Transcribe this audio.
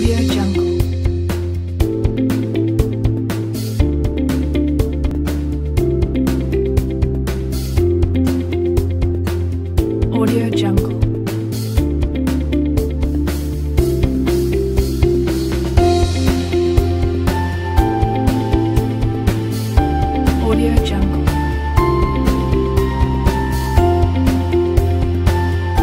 AudioJungle. AudioJungle. AudioJungle. AudioJungle. AudioJungle.